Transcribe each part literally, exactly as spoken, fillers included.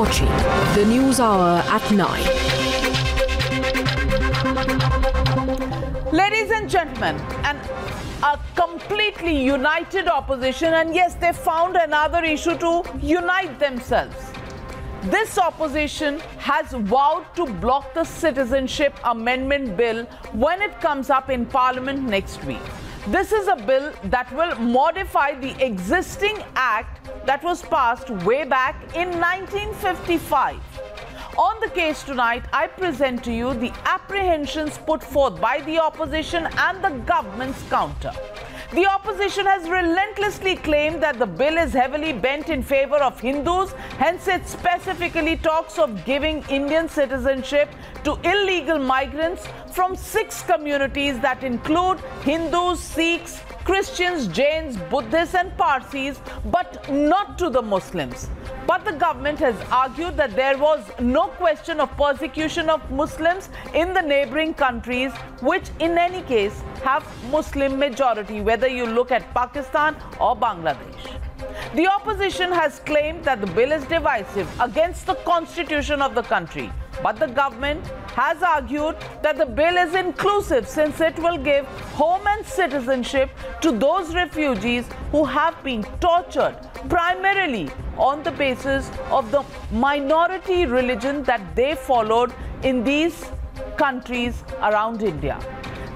watching The News Hour at nine. Ladies and gentlemen, an, a completely united opposition, and yes, they found another issue to unite themselves. This opposition has vowed to block the Citizenship Amendment Bill when it comes up in Parliament next week. This is a bill that will modify the existing act that was passed way back in nineteen fifty-five. On the case tonight, I present to you the apprehensions put forth by the opposition and the government's counter. The opposition has relentlessly claimed that the bill is heavily bent in favor of Hindus, hence it specifically talks of giving Indian citizenship to illegal migrants from six communities that include Hindus, Sikhs, Christians, Jains, Buddhists and Parsis, but not to the Muslims. But the government has argued that there was no question of persecution of Muslims in the neighboring countries, which in any case have Muslim majority, whether you look at Pakistan or Bangladesh. The opposition has claimed that the bill is divisive against the constitution of the country. But the government has argued that the bill is inclusive since it will give home and citizenship to those refugees who have been tortured primarily on the basis of the minority religion that they followed in these countries around India.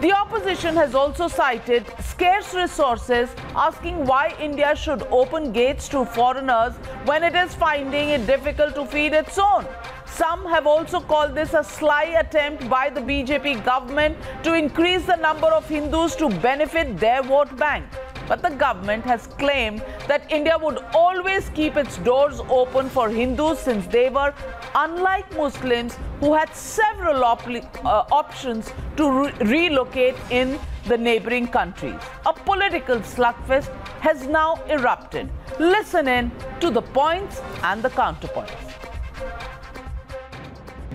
The opposition has also cited scarce resources, asking why India should open gates to foreigners when it is finding it difficult to feed its own. Some have also called this a sly attempt by the B J P government to increase the number of Hindus to benefit their vote bank. But the government has claimed that India would always keep its doors open for Hindus since they were, unlike Muslims, who had several op uh, options to re relocate in the neighboring countries. A political slugfest has now erupted. Listen in to the points and the counterpoints.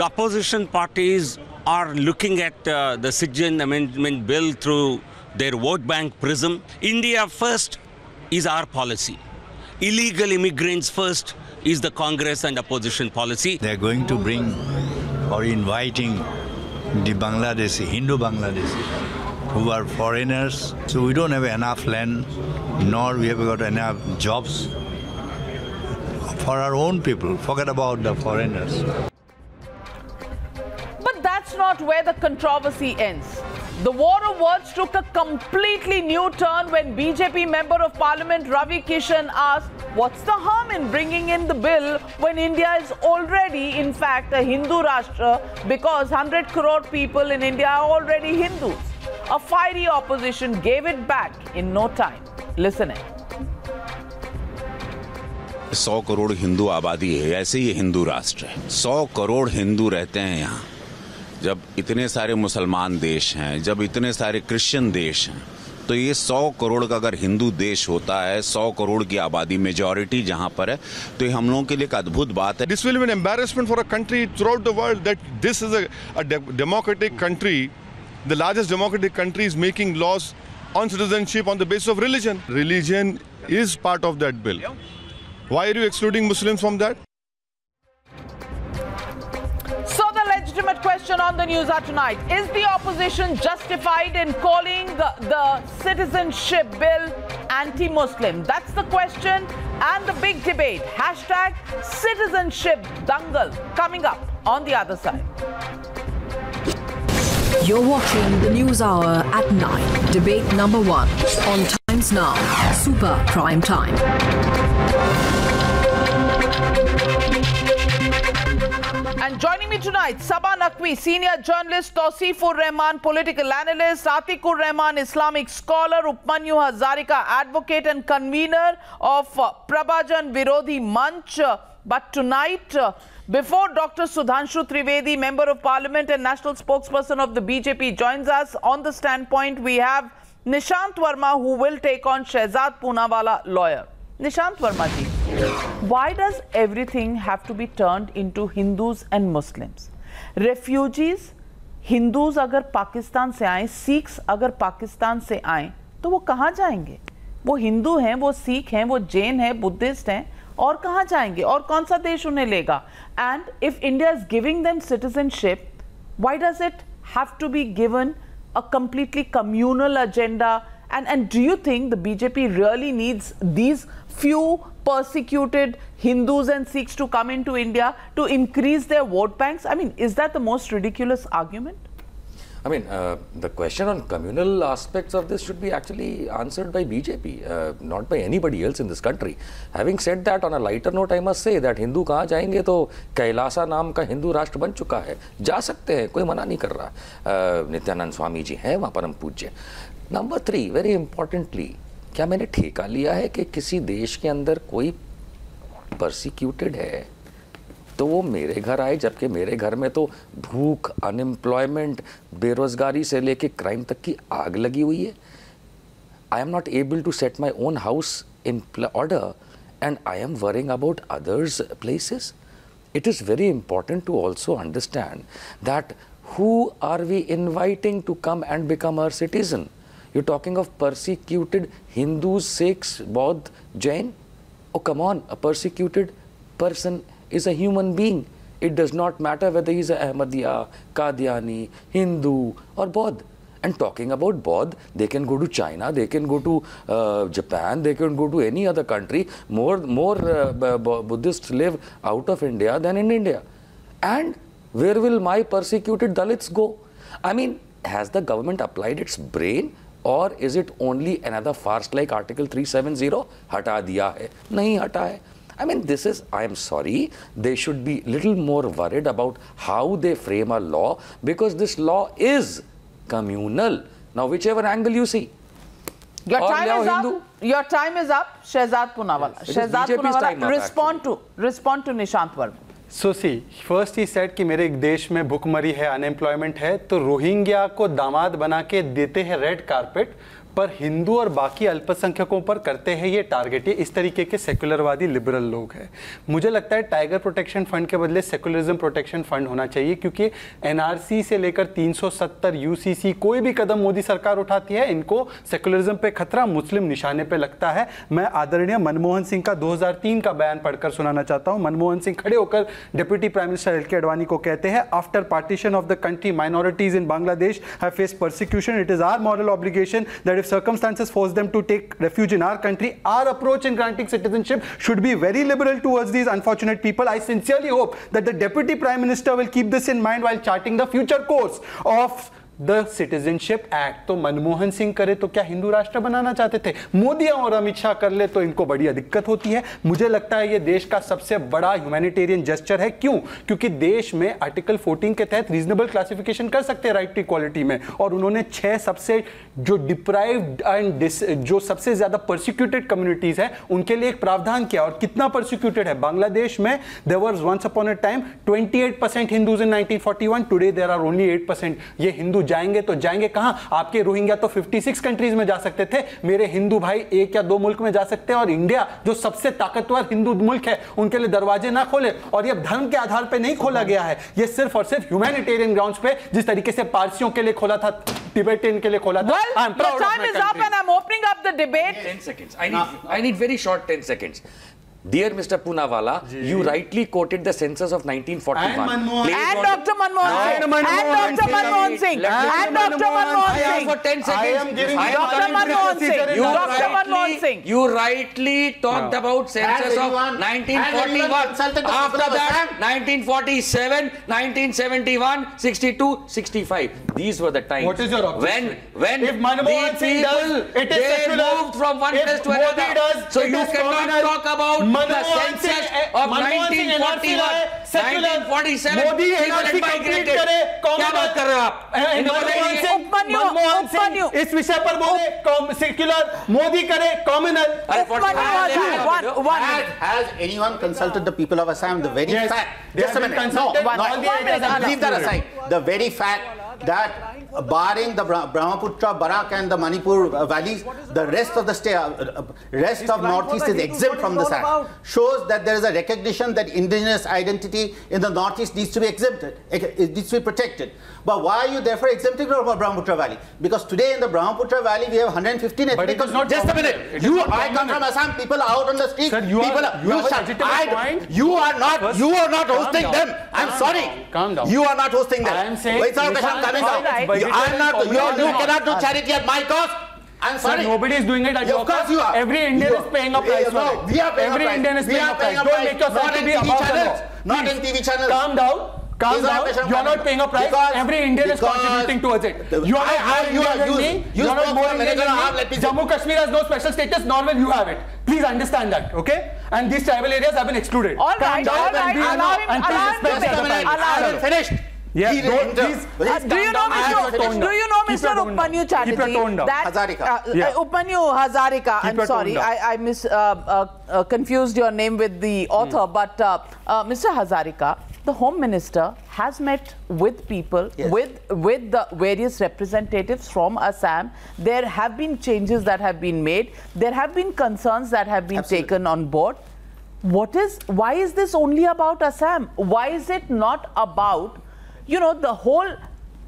The opposition parties are looking at uh, the Citizenship Amendment Bill through their vote bank prism. India first is our policy. Illegal immigrants first is the Congress and opposition policy. They're going to bring or inviting the Bangladeshi, Hindu Bangladeshi, who are foreigners. So we don't have enough land, nor we have got enough jobs for our own people. Forget about the foreigners. That's not where the controversy ends. The war of words took a completely new turn when B J P Member of Parliament Ravi Kishan asked, what's the harm in bringing in the bill when India is already, in fact, a Hindu Rashtra, because one hundred crore people in India are already Hindus. A fiery opposition gave it back in no time. Listen in. सौ करोड़ हिंदू आबादी है, ऐसे ही हिंदू राष्ट्र है। सौ करोड़ हिंदू रहते हैं यहाँ। जब इतने सारे मुसलमान देश हैं, जब इतने सारे क्रिश्चियन देश हैं, तो ये सौ करोड़ का अगर हिंदू देश होता है, सौ करोड़ की आबादी मेजॉरिटी जहाँ पर है, तो ये हम लोगों के लिए एक अद्भुत बात है। This will be an embarrassment for a country throughout the world that this is a democratic country, the largest democratic country is making laws on citizenship on the basis of religion. Religion is part of that bill. Why are you excluding Muslims from that? Legitimate question on the news hour tonight. Is the opposition justified in calling the, the citizenship bill anti-Muslim? That's the question and the big debate. Hashtag citizenship dangal coming up on the other side. You're watching the news hour at nine. Debate number one on Times Now. Super prime time. And joining me tonight, Saba Naqvi, senior journalist, Tauseef ur Rehman, political analyst, Atikur Rehman, Islamic scholar, Upmanyu Hazarika, advocate and convener of uh, Prabhajan Virodhi Manch. Uh, but tonight, uh, before Doctor Sudhanshu Trivedi, Member of Parliament and National Spokesperson of the B J P, joins us on the standpoint, we have Nishant Verma, who will take on Shahzad Poonawalla, lawyer. Nishant Verma ji, why does everything have to be turned into Hindus and Muslims? Refugees, Hindus अगर पाकिस्तान से आए, Sikhs अगर पाकिस्तान से आए, तो वो कहाँ जाएंगे? वो हिंदू हैं, वो सिख हैं, वो जैन हैं, बुद्धिस्ट हैं और कहाँ जाएंगे और कौन सा देश उन्हें लेगा. And if India is giving them citizenship, why does it have to be given a completely communal agenda? And and do you think the B J P really needs these few persecuted Hindus and Sikhs to come into India to increase their vote banks? I mean, is that the most ridiculous argument? I mean, uh, the question on communal aspects of this should be actually answered by B J P, uh, not by anybody else in this country. Having said that, on a lighter note, I must say that Hindu कहाँ जाएंगे तो कैलासा नाम का हिंदू राष्ट्र बन चुका है. जा सकते हैं, कोई मना नहीं कर रहा. uh, नित्यानंद स्वामी जी हैं वहाँ परम पूज्य. नंबर थ्री, वेरी इम्पॉर्टेंटली, क्या मैंने ठेका लिया है कि किसी देश के अंदर कोई परसिक्यूटेड है तो वो मेरे घर आए, जबकि मेरे घर में तो भूख, अनएम्प्लॉयमेंट, बेरोजगारी से लेके क्राइम तक की आग लगी हुई है. I am not able to set my own house in order and I am worrying about others places. It is very important to also understand that Who are we inviting to come and become our citizen? You're talking of persecuted Hindus, Sikhs, Bodh, Jain. Oh, come on! A persecuted person is a human being. It does not matter whether he's an Ahmadiyya, Qadiani, Hindu, or Bodh. And talking about Bodh, they can go to China, they can go to uh, Japan, they can go to any other country. More, more uh, Buddhists live out of India than in India. And where will my persecuted Dalits go? I mean, has the government applied its brain, or is it only another farce like Article three seventy? Hata diya hai? Nahi hata hai. I mean, this is, I am sorry, they should be little more worried about how they frame a law, because this law is communal. Now, whichever angle you see. Your time is up. Your time is up. Shahzad Poonawalla. Shahzad Poonawalla, respond to, respond to Nishant Verma. So see first he said कि मेरे देश में भुखमरी है, unemployment है, तो Rohingya को दामाद बना के देते हैं रेड कारपेट, पर हिंदू और बाकी अल्पसंख्यकों पर करते हैं ये टारगेट. ये इस तरीके के सेकुलरवादी लिबरल लोग हैं. मुझे लगता है टाइगर प्रोटेक्शन फंड के बदले सेकुलरिज्म प्रोटेक्शन फंड होना चाहिए, क्योंकि एनआरसी से लेकर तीन सौ सत्तर, यूसीसी, कोई भी कदम मोदी सरकार उठाती है, इनको सेकुलरिज्म पे खतरा, मुस्लिम निशाने पर लगता है. मैं आदरणीय मनमोहन सिंह का दो हज़ार तीन का बयान पढ़कर सुनाना चाहता हूँ. मनमोहन सिंह खड़े होकर डिप्यूटी प्राइम मिनिस्टर एल के अडवाणी को कहते हैं, after partition of the country minorities in Bangladesh have faced persecution. It is our moral obligation that if circumstances force them to take refuge in our country, our approach in granting citizenship should be very liberal towards these unfortunate people. I sincerely hope that the Deputy Prime Minister will keep this in mind while charting the future course of the citizenship act. तो मनमोहन सिंह करे तो क्या हिंदू राष्ट्र बनाना चाहते थे? मोदी और अमित शाह कर ले तो इनको बड़ी दिक्कत होती है. मुझे लगता है ये देश का सबसे बड़ा ह्यूमैनिटेरियन जेस्चर है. क्यों? क्योंकि देश में आर्टिकल चौदह के तहत रीजनेबल क्लासिफिकेशन कर सकते हैं राइट टू इक्वालिटी में, और उन्होंने छः सबसे जो डिप्राइव्ड एंड जो सबसे ज़्यादा परसिक्यूटेड कम्युनिटीज़ हैं उनके लिए एक प्रावधान किया. और कितना परसिक्यूटेड है बांग्लादेश में? There was once upon a time अट्ठाईस percent Hindus in nineteen forty one. Today there are only eight percent. ये हिंदू जाएंगे तो जाएंगे कहां? आपके रोहिंग्या तो छप्पन कंट्रीज में जा सकते थे, मेरे हिंदू भाई एक या दो मुल्क में जा सकते हैं, और इंडिया जो सबसे ताकतवर हिंदू मुल्क है उनके लिए दरवाजे ना खोले. और ये धर्म के आधार पे नहीं खोला गया है, ये सिर्फ और सिर्फ ह्यूमैनिटेरियन ग्राउंड्स पे, जिस तरीके से पारसियों के लिए खोला था, टिबेटियन के लिए खोला था. I am proud of my country. I am opening up the debate. Ten seconds. I need I need very short ten seconds. Dear Mister Poonawalla, you rightly quoted the census of nineteen forty-one. And, Manmohan, and Doctor Manmohan Singh. And Doctor Manmohan Singh. And Doctor Manmohan Singh. For ten seconds. I am giving I am you Doctor Manmohan Singh. You rightly talked no. about census everyone, of nineteen forty-one. After that, nineteen forty-seven, nineteen seventy-one, sixty-two, sixty-five. These were the times. What is your objection? When, when if Manmohan Singh does, it is they secular. Moved from one place to another. Does, so you cannot communal. talk about Manmohan Singh of nineteen forty-one, nineteen forty-seven. Modi N R C complete करे. क्या बात कर रहे हो आप? मनमोहन सिंह इस विषय पर बोले, सेक्युलर मोदी करे communal. Has anyone consulted the people of Assam? The very fact. Just a minute. No, leave that aside. The very fact that barring the Brahmaputra, Barak and the Manipur valleys, the rest of the state, rest of Northeast is exempt from the S A C. Shows that there is a recognition that indigenous identity in the Northeast needs to be exempted, it needs to be protected. But why are you therefore exempting the Brahmaputra Valley? Because today in the Brahmaputra Valley we have one hundred fifteen ethnic groups. Just a minute. You, I come from Assam. People are out on the street. Sir, you people are. You are, I, you are not. First, you are not hosting down, them. I'm sorry. Down, calm down. You are not hosting them. I am saying. Wait, sir, Kashyap, coming down. I am not. You, you cannot do charity at my cost. I'm sorry. Sir, nobody is doing it at your cost. Of course you are. Every Indian is paying a price for it. We are paying a price. Every Indian is paying a price. Don't make yourself to be above the law. Not in T V channels. Calm down. Calm down. You are not paying a price. Because every Indian is contributing towards it. You are not more Indian than me. You are not more Indian than me. Jammu Kashmir has no special status, nor will you have it. Please understand that, okay? And these tribal areas have been excluded. All right, all right. Allow him to I am finished. Yeah, don't, please, please do, you know, Mister, do you know Mister Upmanyu Chatterjee? Hazarika. Uh, yeah. Upmanyu Hazarika, Keep I'm sorry, I, I mis, uh, uh, confused your name with the author, hmm. but uh, uh, Mister Hazarika, the Home Minister has met with people, yes. with, with the various representatives from Assam. There have been changes that have been made. There have been concerns that have been Absolutely. taken on board. What is, why is this only about Assam? Why is it not about... You know, the whole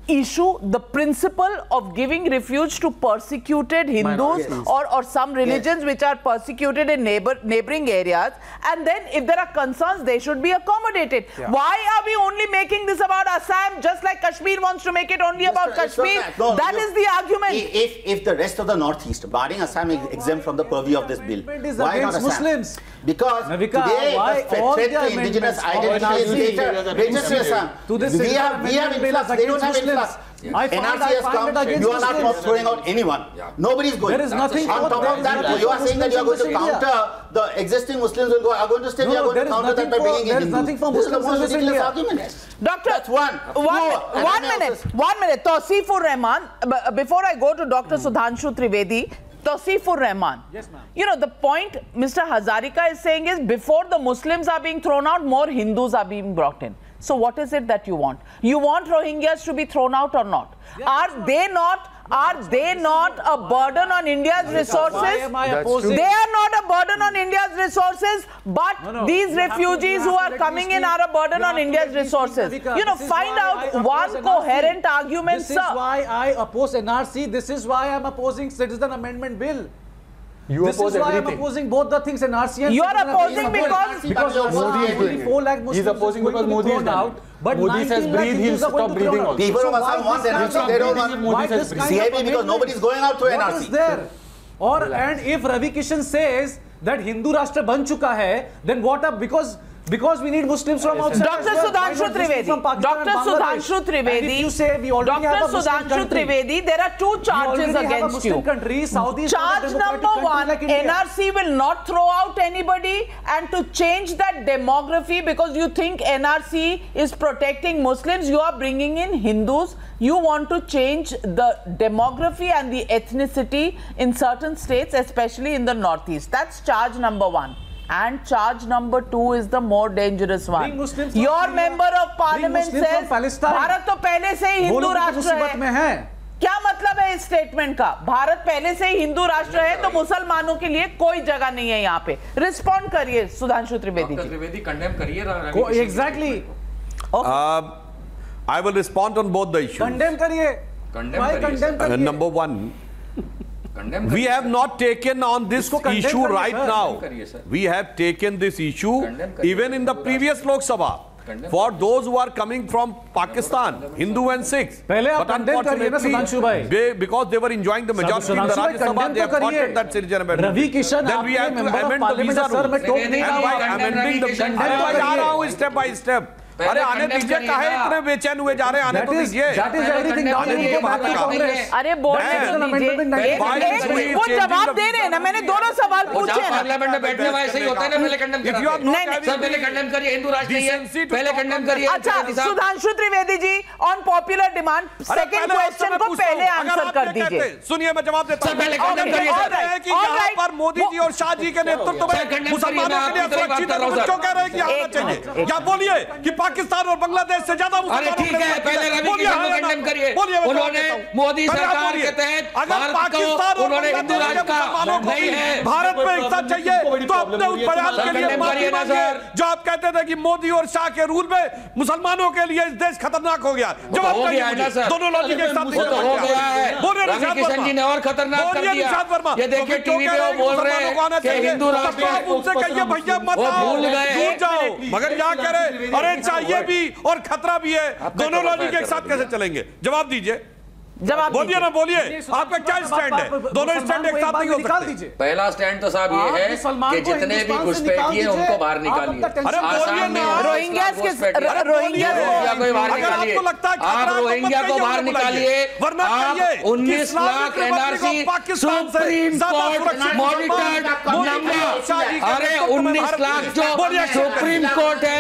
issue, the principle of giving refuge to persecuted Hindus yes. or, or some religions yes. which are persecuted in neighbor, neighboring areas. And then if there are concerns, they should be accommodated. Yeah. Why are we only making this about Assam, just like Kashmir wants to make it only Mister about Kashmir? That, no, that you, is the argument. If, if the rest of the Northeast, barring Assam, is exempt from the purview of this bill, why not Assam? Muslims? Because Navika, today why the threat to indigenous identity is greater, greater to Assam. To this we have, we have influx, they don't have influx. Yes. I N R C has come, you are Muslims. not throwing out anyone. Yeah. Nobody is going. There is nothing. On top of that, you are Muslims saying that you are going to counter the existing Muslims will go, are going to stay, no, you are going to counter that by bringing in Hindus. There is nothing for Muslims. This is the most ridiculous argument. Yes. Doctor, That's one. One, no, one minute, one minute. Tauseef ur Rehman, before I go to Doctor Mm. Sudhanshu Trivedi, Tauseef ur Rehman. Yes, ma'am. You know, the point Mister Hazarika is saying is before the Muslims are being thrown out, more Hindus are being brought in. So what is it that you want? You want Rohingyas to be thrown out or not? Yeah, are they not? Are they not a burden on India's resources? They are not a burden on India's resources, but no, no. these refugees who are coming in are a burden on India's resources. You know, find out one coherent argument, sir. This is why I oppose N R C. This is why I am opposing Citizen Amendment Bill. You this is why I am opposing both the things in R C and... You are opposing because... Because Modi is doing it. He is opposing because Modi is doing it. But Modi says breathe, he will stop breathing also. People of Assam want N R C, they don't want Modi says breathe. C A B because nobody is going out to N R C. What is there? Or, and if Ravi Kishan says that Hindu Rashtra ban chuka hai, then what up? Because... Because we need Muslims from outside. Doctor Sudhanshu Trivedi. Doctor Sudhanshu Trivedi. You say we already have a Muslim country. There are two charges against you. Charge number one: N R C will not throw out anybody, and to change that demography because you think N R C is protecting Muslims, you are bringing in Hindus. You want to change the demography and the ethnicity in certain states, especially in the Northeast. That's charge number one. And charge number two is the more dangerous one. Your member of parliament says Bharat to pehle se hi Hindu rashtra hai. क्या मतलब है इस statement का? भारत पहले से ही हिंदू राष्ट्र है तो मुसलमानों के लिए कोई जगह नहीं है यहाँ पे. रिस्पॉन्ड करिए सुधांशु त्रिवेदी जी. त्रिवेदी कंडेम करिए. Exactly. I will respond on both the issues. Condemn करिए. कंडेम करिए. Number one. We have not taken on this issue right now. We have taken this issue even in the previous Lok Sabha. For those who are coming from Pakistan, Hindu and Sikhs. But unfortunately, because they were enjoying the majority in the Rajya Sabha, they have wanted that citizen amendment. Then we have to amend the visa rule. And by amending the visa rule, step by step. अरे आने दीजिए कहे इतने बेचैन हुए जा रहे आने तो दीजिए अरे वो जवाब दे रहे हैं ना मैंने दोनों सवाल पूछे पार्लियामेंट में बैठने वाले सही होता है ना पहले कंडेम पहले कंडेम करिए हिंदू राष्ट्र नहीं है पहले कंडेम करिए अच्छा Sudhanshu Trivedi ji on popular demand second question को पहले आंसर कर दीजिए सुनिए मैं जवाब देता हूँ मोदी जी और शाह जी के नेतृत्व में मुसलमानों के लिए सुरक्षित बच्चों कह रहे हैं कि बोलिए पाकिस्तान और बांग्लादेश से ज्यादा मोदी सरकार के तहत अगर पाकिस्तान और मुसलमानों को भारत में एकता चाहिए तो अपने उस बयान के लिए माफी मांगे जो आप कहते थे कि मोदी और शाह के रूल में मुसलमानों के लिए इस देश खतरनाक हो गया। जवाब चाहिए दोनों लॉजिक के साथ हो गया है। रवि किशन जी ने और खतरनाक कर दिया। निशांत वर्मा ये देखिए टीवी पे वो बोल रहे हैं कि हिंदू राष्ट्र आप उनसे कहिए भैया मत आओ दूर जाओ, मगर क्या करें, अरे चाहिए भी और खतरा भी है, दोनों लॉजिक एक साथ कैसे चलेंगे? जवाब दीजिए, जवाब बोलिए ना, बोलिए आपका क्या स्टैंड है? दोनों स्टैंड एक साथ नहीं हो सकते। पहला स्टैंड तो साहब ये है कि जितने भी घुसपैठी हैं उनको बाहर निकालिए। अरे बोलिए ना, रोहिंग्या को बाहर निकालिए, आप रोहिंग्या को बाहर निकालिए, वरना उन्नीस lakh NRC supreme court monitored number, अरे उन्नीस लाख जो सुप्रीम कोर्ट है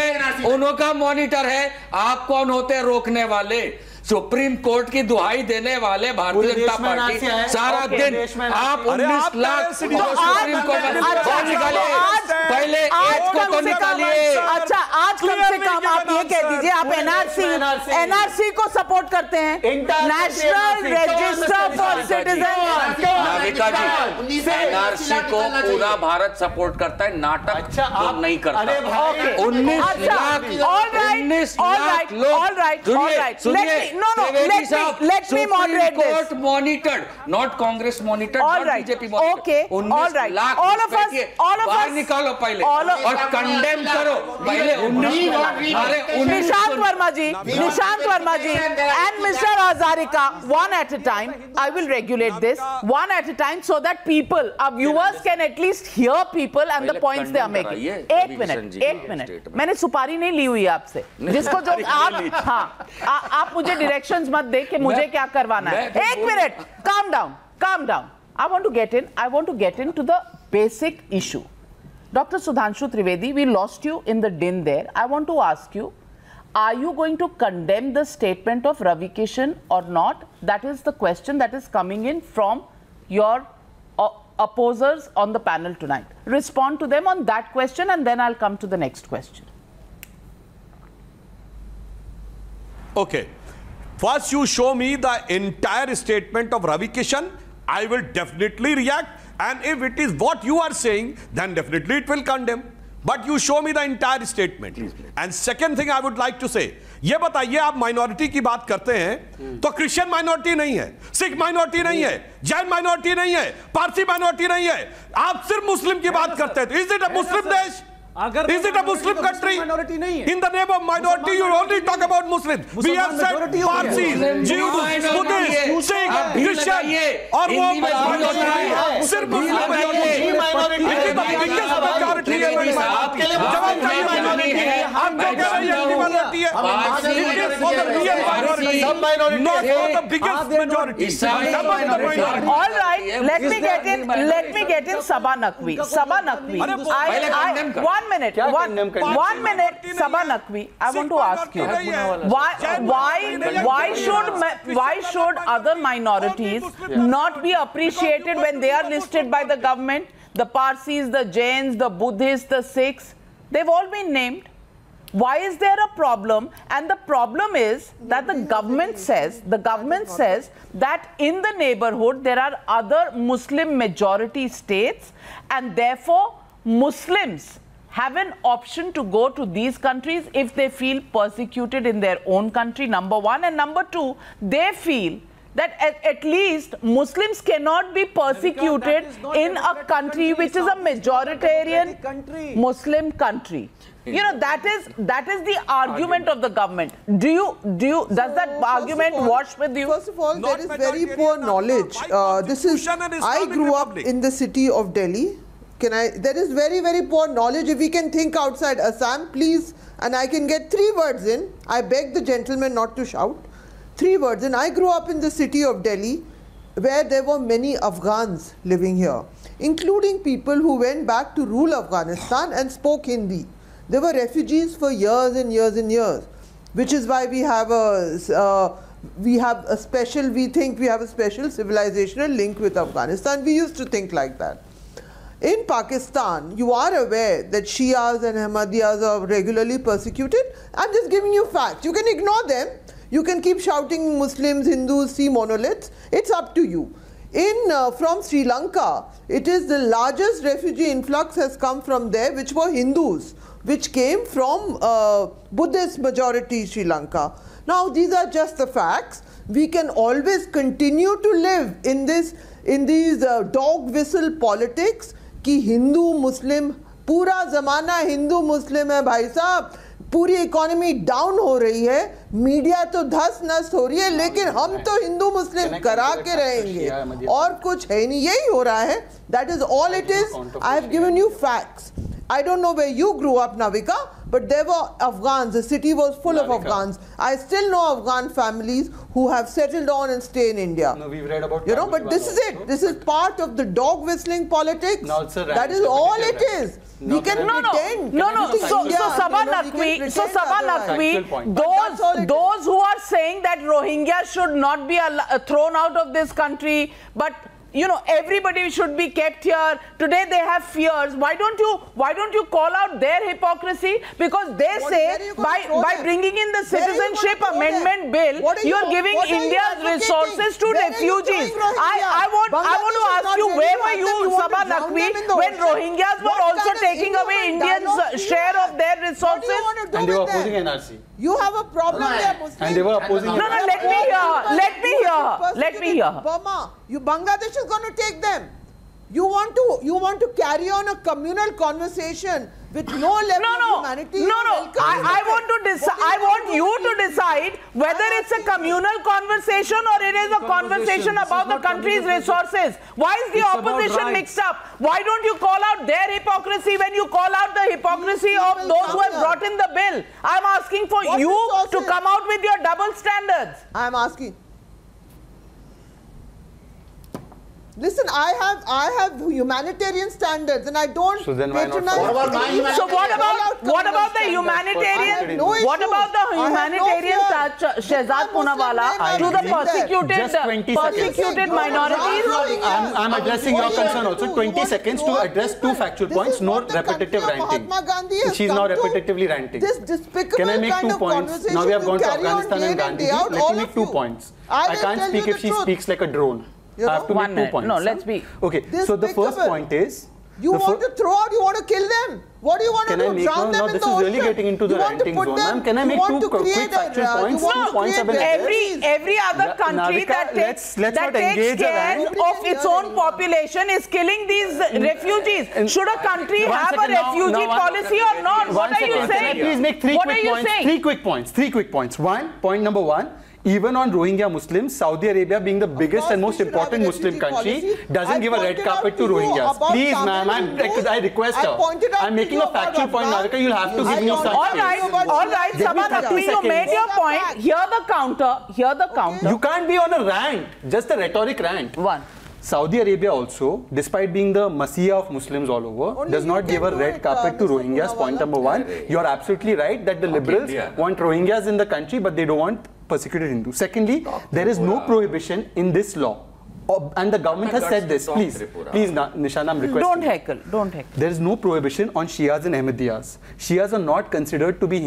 उनका मॉनिटर है। आप कौन होते रोकने वाले? सुप्रीम कोर्ट की दुहाई देने वाले भारतीय जनता पार्टी सारा दिन आप उन्नीस लाख सुप्रीम कोर्ट निकाले, पहले आज को तो निकालिए। अच्छा, आज कम से कम आप ये कह दीजिए, आप एनआरसी एनआरसी को सपोर्ट करते हैं, national register for citizen. NRC को पूरा भारत सपोर्ट करता है, नाटक आप नहीं करते। उन्नीस लाख उन्नीस लाख लोग No, no, let me, let me moderate this. Court monitored, not Congress monitored, all not right. B J P monitored. Okay, all right. All of us, all of us. निकालो पहले और condemn करो पहले उन्नीस। अरे Nishant Verma ji, Nishant Verma ji and Mister Hazarika, one at a time. I will regulate this one at a time so that people, our viewers, can at least hear people and the points they are making. एक minute, एक minute. मैंने सुपारी नहीं ली हुई आपसे, जिसको जो आप हाँ आप मुझे डायरेक्शंस मत दे कि मुझे क्या करवाना है। एक minute, calm down, calm down. I want to get in. I want to get into the basic issue. Doctor Sudhanshu Trivedi, we lost you in the din there. I want to ask you, are you going to condemn the statement of Ravi Kishan or not? That is the question that is coming in from your uh, opposers on the panel tonight. Respond to them on that question, and then I'll come to the next question. Okay. First, you show me the entire statement of Ravi Kishan. I will definitely react, and if it is what you are saying, then definitely it will condemn. But you show me the entire statement. Please, please. And second thing I would like to say, ये बताइए आप minority की बात करते हैं तो Christian minority नहीं है, सिख माइनॉरिटी नहीं है, जैन माइनॉरिटी नहीं है, पारसी माइनॉरिटी नहीं है, आप सिर्फ मुस्लिम की बात करते हैं। इज इट अ मुस्लिम देश? Is it a Muslim country? In the name of minority, you only talk about Muslims. We have said Parsis, Jews, Buddhists, Sikhs, Christians, और वो माइनॉरिटी सिर्फ Muslim minority. Saba Naqvi, Saba Naqvi, One minute, one, one minute, Saba Naqvi, I want to ask you, why, why, why should, why should other minorities not be appreciated when they are listed by the government? The Parsis, the Jains, the Buddhists, the Sikhs, they've all been named. Why is there a problem? And the problem is that the government says, the government says that in the neighborhood there are other Muslim majority states, and therefore Muslims have an option to go to these countries if they feel persecuted in their own country, number one. And number two, they feel that at, at least Muslims cannot be persecuted in a country which is a majoritarian Muslim country. You know, that is that is the argument, argument of the government. Do you do you so, does that argument all, wash with you? First of all, Not there is very poor knowledge. Uh, this is I grew up in the city of Delhi. Can I, there is very, very poor knowledge. If we can think outside Assam, please, and I can get three words in. I beg the gentleman not to shout. Three words in. I grew up in the city of Delhi, where there were many Afghans living here, including people who went back to rural Afghanistan and spoke Hindi. They were refugees for years and years and years, which is why we have a, uh, we have a special, we think we have a special civilizational link with Afghanistan. We used to think like that. In Pakistan, you are aware that Shias and Ahmadiyyas are regularly persecuted. I'm just giving you facts. You can ignore them. You can keep shouting Muslims, Hindus, see monoliths. It's up to you. In uh, from Sri Lanka, it is the largest refugee influx has come from there, which were Hindus, which came from uh, Buddhist majority Sri Lanka. Now, these are just the facts. We can always continue to live in this, in these uh, dog whistle politics कि हिंदू मुस्लिम, पूरा ज़माना हिंदू मुस्लिम है भाई साहब, पूरी economy down हो रही है, मीडिया तो धस नस हो रही है, लेकिन हम तो हिंदू मुस्लिम करा के रहेंगे और कुछ है नहीं, यही हो रहा है. That is all it is. I have given you facts. I don't know where you grew up, Navika, but there were Afghans. The city was full Navika. of Afghans. I still know Afghan families who have settled on and stay in India. No, we've read about. You know, but this also. is it. This is part of the dog whistling politics. No, sir, that is all it is. No, we can no, pretend. No, no. no. So, so Saba Naqvi. So Saba Naqvi. Those those is. who are saying that Rohingya should not be thrown out of this country, but you know, everybody should be kept here. Today they have fears. Why don't you? Why don't you call out their hypocrisy? Because they what, say by by them? bringing in the Citizenship Amendment Bill, you, you are giving what India's are you resources to where refugees. I I want Bangladesh I want to ask you, where were you, Saba Naqvi, when Rohingyas were what also taking away Indians' share of their resources? And they were opposing N R C. You have a problem there, Muslims. And they were opposing. No, no. Let me hear. Let me hear. Let me hear. Burma, you Bangladesh. Is going to take them. You want to you want to carry on a communal conversation with no level no, no. of humanity. No, no, no. I, I want to decide. I want you to decide whether it's a communal conversation or it is a conversation about the country's resources. Why is the opposition mixed up? Why don't you call out their hypocrisy when you call out the hypocrisy of those who have brought in the bill? I'm asking for you to come out with your double standards. I'm asking. Listen, I have I have humanitarian standards, and I don't so then why not patronize. So what about what about the humanitarian? No what issues. about the humanitarian no touch, Shahzad Poonawalla, to the persecuted persecuted minorities? I'm, I'm addressing your concern also. twenty seconds to address two factual points. No repetitive ranting. She's now repetitively ranting. This despicable Can I make two points? Now we have gone to Afghanistan and Gandhi. Let me make two points. I can't speak if she speaks like a drone. You know? I have to One make two points. No, let's be. Okay, this so the first point is... You want to throw out, you want to kill them. What do you want to do? Make, Drown no, them no, in the ocean. This is really getting into the ranting zone. Ma'am, can I make two quick factual points? Two points have been addressed. Every other country that takes care of its own population is killing these refugees. Should a country have a refugee policy or not? What are you saying? Please make three quick points. Three quick points. Three quick points. One, point number one. Even on Rohingya Muslims, Saudi Arabia being the biggest and most important Muslim country doesn't give a red carpet to Rohingyas. Please, ma'am, I request her. I'm making a factual point, Navika. You'll have to give me your time. All right, all right, Saba Naqvi, you made your point. Hear the counter. Hear the counter. You can't be on a rant, just a rhetoric rant. One. Saudi Arabia also, despite being the Messiah of Muslims all over, Only does not give a red it, carpet uh, to Rohingyas. Point number one. You are absolutely right that the okay, liberals yeah. want Rohingyas in the country, but they don't want persecuted Hindus. Secondly, Talk there is no prohibition in this law. Oh, and the government has said this. Please, please, Nishan, I'm requesting. Don't heckle. Don't heckle. There is no prohibition on Shias and Ahmadiyyas. Shias are not considered to be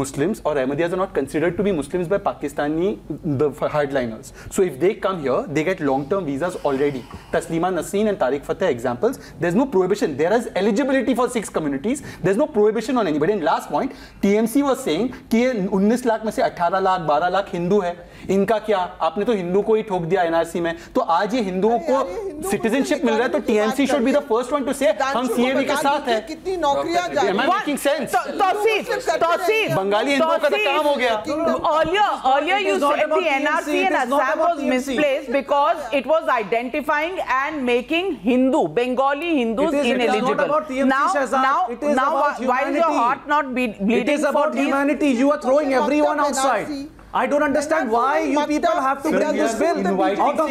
Muslims, or Ahmadiyyas are not considered to be Muslims by Pakistani, the hardliners. So if they come here, they get long-term visas already. Taslima Nasreen and Tariq Fateh examples. There's no prohibition. There is eligibility for six communities. There's no prohibition on anybody. And last point, T M C was saying that nineteen lakh mein se eighteen lakh, twelve lakh Hindu hai. Inka kya? Aapne to Hindu ko hi thok diya N R C mein. To आज ये हिंदुओं को citizenship मिल रहा है तो TMC should be the first one to से हम CAB के साथ हैं. कितनी नौकरियां जा रही हैं. Making sense. तौसीफ तौसीफ बंगाली हिंदुओं का काम हो गया. Earlier earlier you said the NRC in Assam was misplaced because it was identifying and making Hindu Bengali Hindus ineligible. Now now now why is your heart not bleeding for humanity. You are throwing everyone outside. I don't understand why you people have to bring this bill.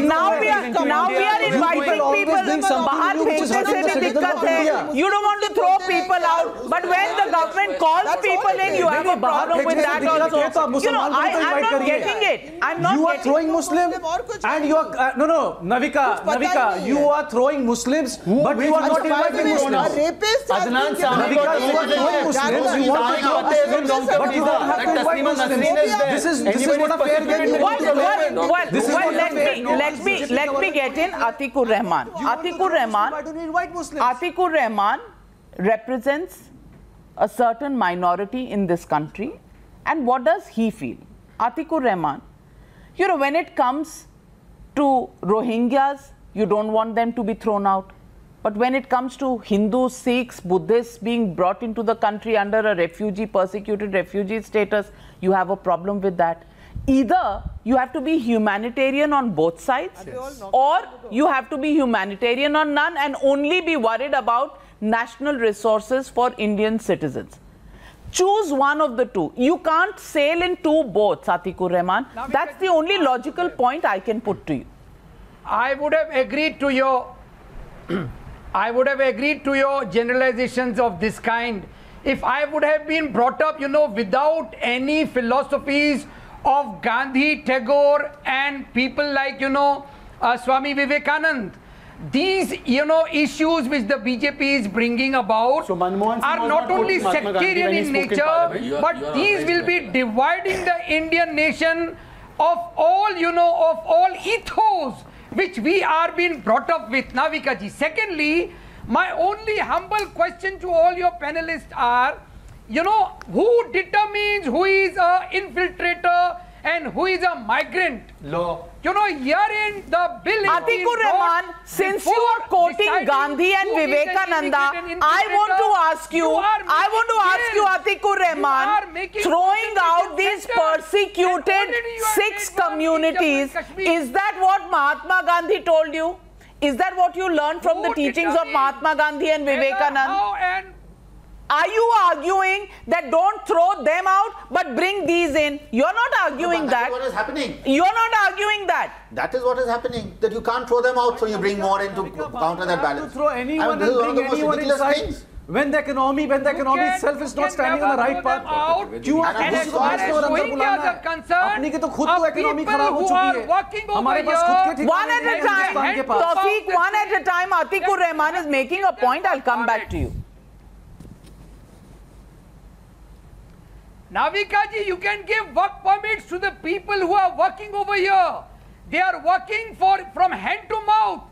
Now we are now we are inviting people. बाहर भेजने से भी दिक्कत है. You don't want to throw people out, but when the government calls people in, you have a problem with that also. You know, I am not getting it. I'm not getting it. You are throwing Muslim and you are, no, no, Navika, Navika, you are throwing Muslims, but you are not inviting Muslims. Adnan Sami got throwing Muslims, you want to throw Muslims, but you don't have to invite Muslims. This is, this is what a fair game. Well, let me, let me, let me get in Atikur Rehman. Atikur Rehman, Atikur Rehman represents a certain minority in this country, and what does he feel? Atikur Rehman, you know, when it comes to Rohingyas, you don't want them to be thrown out. But when it comes to Hindus, Sikhs, Buddhists being brought into the country under a refugee, persecuted refugee status, you have a problem with that. Either you have to be humanitarian on both sides, yes, or you have to be humanitarian on none and only be worried about national resources for Indian citizens. Choose one of the two. You can't sail in two boats, Atikur Rehman. That's the only logical point I can put to you. I would have agreed to your I would have agreed to your generalizations of this kind if I would have been brought up, you know, without any philosophies of Gandhi, Tagore and people like, you know, uh, Swami Vivekanand. These, you know, issues which the B J P is bringing about so are not only sectarian in nature, in but are, these will be dividing the Indian nation of all, you know, of all ethos which we are being brought up with. Navika ji, secondly, my only humble question to all your panelists are, you know, who determines who is an infiltrator and who is a migrant? Law. You know, here in the bill... Atikur Rehman, since you are quoting Gandhi and Vivekananda, I want to ask you, I want to ask you, Atikur Rehman, throwing out these persecuted six communities, is that what Mahatma Gandhi told you? Is that what you learned from the teachings of Mahatma Gandhi and Vivekananda? Are you arguing that don't throw them out, but bring these in? You're not arguing no, that. That is what is happening. You're not arguing that. That is what is happening. That you can't throw them out, so you bring more in to counter that balance. To throw anyone I mean, and bring anyone inside. When the economy, when the economy itself is not standing on the right path. You are one at a time. Tauseef, one at a time. Atikur Rehman is making a point. I'll come back to you. Navika ji, you can give work permits to the people who are working over here. They are working for from hand to mouth.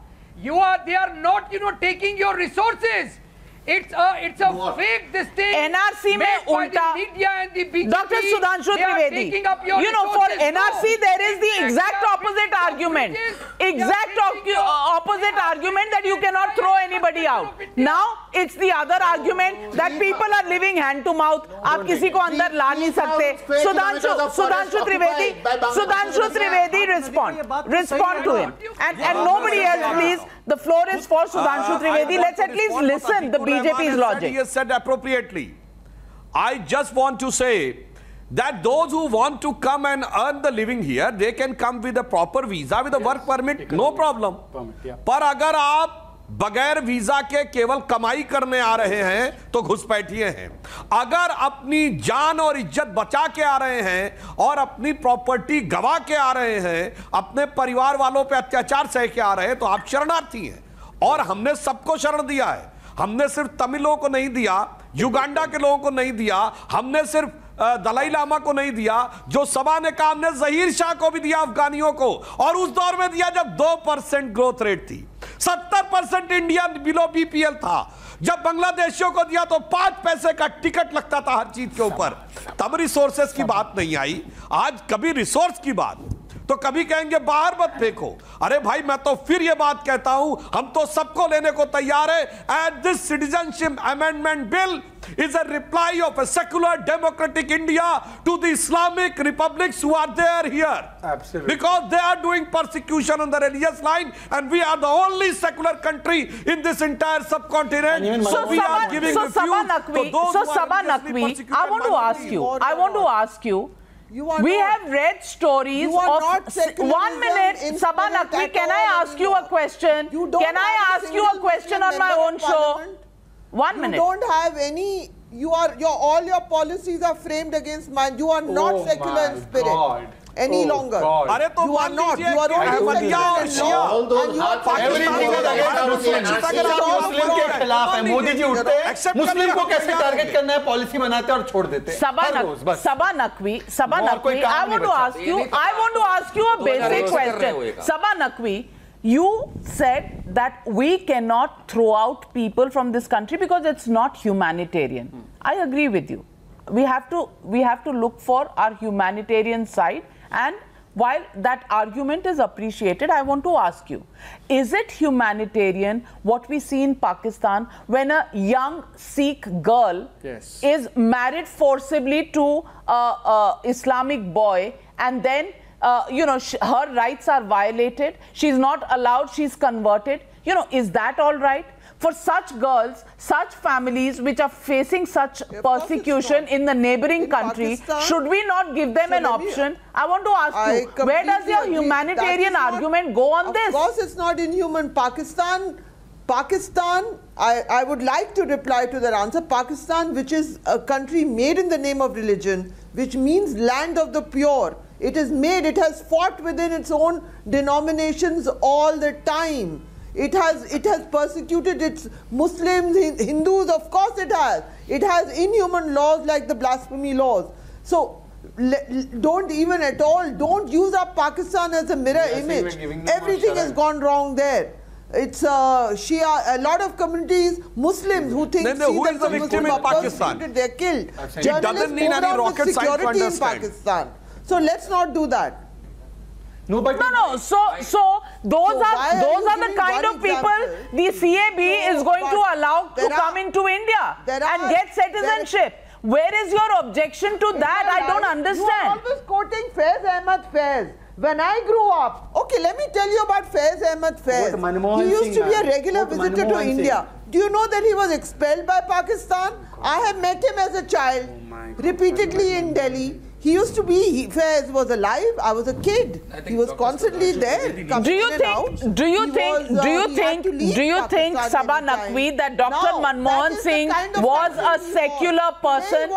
You are, they are not, you know, taking your resources. It's a, it's a what? fake this thing. N R C made by the media and the B J P. Doctor Sudhanshu Trivedi, you know, for N R C no. there is the exact opposite argument. Exact opposite argument that you cannot throw anybody out. Now, it's the other argument that people are living hand to mouth. आप किसी को अंदर ला नहीं सकते. Sudhanshu, Sudhanshu Trivedi, Sudhanshu Trivedi, respond, respond to him. And and nobody else, please. The floor is for Sudhanshu Trivedi. Let's at least listen the B J P's logic. He has said appropriately. I just want to say that those who want to come and earn the living here, they can come with a proper visa, with a work permit, no problem. पर अगर आप बगैर visa के केवल कमाई करने आ रहे हैं तो घुसपैठिए हैं. अगर अपनी जान और इज्जत बचा के आ रहे हैं और अपनी प्रॉपर्टी गवा के आ रहे हैं, अपने परिवार वालों पे अत्याचार सह के आ रहे हैं, तो आप शरणार्थी हैं. और हमने सबको शरण दिया है. हमने सिर्फ तमिलों को नहीं दिया, युगांडा के लोगों को नहीं दिया, हमने सिर्फ दलाई लामा को नहीं दिया, जो सबा ने कहा, हमने जहीर शाह को भी दिया, अफगानियों को, और उस दौर में दिया जब दो परसेंट ग्रोथ रेट थी, सत्तर परसेंट इंडिया बिलो बीपीएल था. जब बांग्लादेशियों को दिया तो पांच पैसे का टिकट लगता था हर चीज के ऊपर. तब रिसोर्सेस की बात नहीं आई. आज कभी रिसोर्स की बात तो कभी कहेंगे बाहर मत फेंको. अरे भाई, मैं तो फिर ये बात कहता हूं, हम तो सबको लेने को तैयार है. At this citizenship amendment bill is a reply of a secular democratic India to the Islamic republics who are there here, because they are doing persecution on the religious line and we are the only secular country in this entire subcontinent. So we are giving refuge. So Saba Naqvi, I want to ask you, I want to ask you, We not, have read stories of one minute. Saba Naqvi, can I ask you a question? You can I ask you a question on my own show? One minute. You don't have any you are your all your policies are framed against man. You are not oh secular in spirit God. any oh longer. God. You are not. You are Ahmadiyya and Shia, and you are everything is against Muslim के खिलाफ है. मोदी जी उठते हैं, मुस्लिम को कैसे target करना है policy बनाते हैं और छोड़ देते हैं. सबा सबा Naqvi Saba Naqvi I want to ask you I want to ask you a basic question. Saba Naqvi, you said that we cannot throw out people from this country because it's not humanitarian. Hmm. I agree with you. We have to we have to look for our humanitarian side, and while that argument is appreciated, I want to ask you, is it humanitarian what we see in Pakistan when a young Sikh girl yes. is married forcibly to an Islamic boy, and then Uh, you know, sh her rights are violated, she's not allowed, she's converted. You know, is that all right? For such girls, such families which are facing such yeah, persecution in the neighboring in country, Pakistan, should we not give them so an option? Me, I want to ask I you, where does your humanitarian not, argument go on of this? Of course it's not inhuman. Pakistan, Pakistan, I, I would like to reply to that answer. Pakistan, which is a country made in the name of religion, which means land of the pure. It is made, it has fought within its own denominations all the time. It has, it has persecuted its Muslims, Hindus, of course it has. It has inhuman laws like the blasphemy laws. So don't even at all, don't use up Pakistan as a mirror yes, image. Everything has gone wrong there. It's uh, Shia, a lot of communities, Muslims who think... Then the, who is the victim in Pakistan? They're killed. It doesn't need any rocket science to understand. Pakistan. So let's not do that. No, but no, no. So, so those so are those are, are the kind of people example? the C A B no, is going to allow to are, come into India and are, get citizenship. Is, Where is your objection to that? I don't are, understand. You are always quoting Faiz Ahmed Faiz. When I grew up, okay, let me tell you about Faiz Ahmed Faiz. He used Singh to be a regular visitor Manmohan to India. Singh. Do you know that he was expelled by Pakistan? Oh, I have met him as a child, oh, repeatedly in Delhi. He used to be, he, Faiz was alive, I was a kid. He was constantly there. Do you think, do you think, was, do you uh, think, do you think, Saba Naqvi, that Doctor Manmohan Singh kind of was a secular person?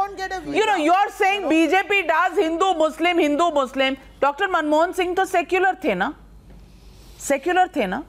You know, you're saying no. B J P does Hindu, Muslim, Hindu, Muslim. Doctor Manmohan Singh to secular the na? Secular the na?